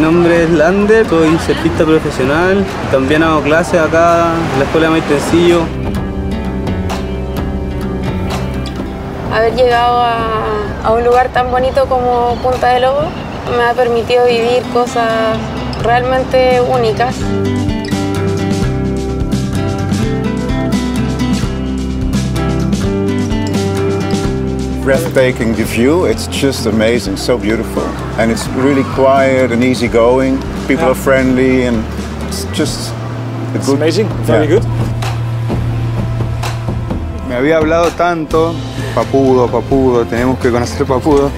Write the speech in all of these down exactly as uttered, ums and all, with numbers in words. Mi nombre es Lander, soy surfista profesional, también hago clases acá en la Escuela de Maitencillo. Haber llegado a, a un lugar tan bonito como Punta de Lobo me ha permitido vivir cosas realmente únicas. Breathtaking, the view, it's just amazing, so beautiful. And it's really quiet and easygoing. People yeah. are friendly and it's just a it's good, amazing, very yeah. good. Me había hablado tanto, Papudo, Papudo, tenemos que conocer Papudo,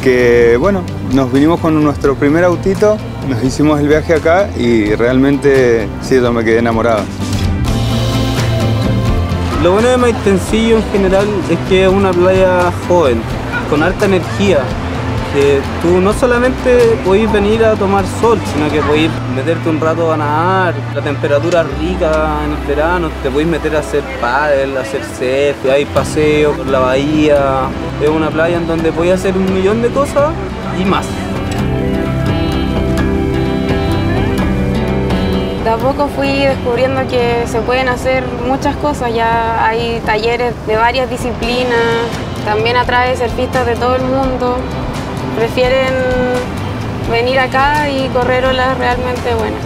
que bueno, nos vinimos con nuestro primer autito, nos hicimos el viaje acá y realmente sí, yo me quedé enamorado. Lo bueno de Maitencillo en general es que es una playa joven, con alta energía. Que tú no solamente podés venir a tomar sol, sino que podés meterte un rato a nadar, la temperatura rica en el verano, te podés meter a hacer pádel, a hacer surf, hay paseos por la bahía. Es una playa en donde podés hacer un millón de cosas y más. De a poco fui descubriendo que se pueden hacer muchas cosas, ya hay talleres de varias disciplinas, también atrae surfistas de todo el mundo, prefieren venir acá y correr olas realmente buenas.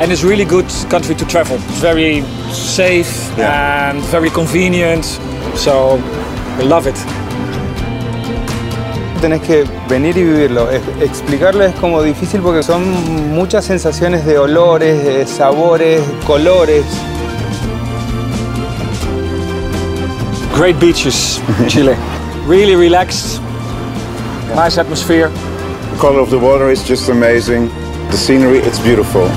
And it's really good country to travel. It's very safe yeah. and very convenient, so we love it. Tenés que venir y vivirlo. Explicarlo es como difícil porque son muchas sensaciones de olores, de sabores, colores. Great beaches, Chile. Really relaxed. Nice atmosphere. The color of the water is just amazing. The scenery, it's beautiful.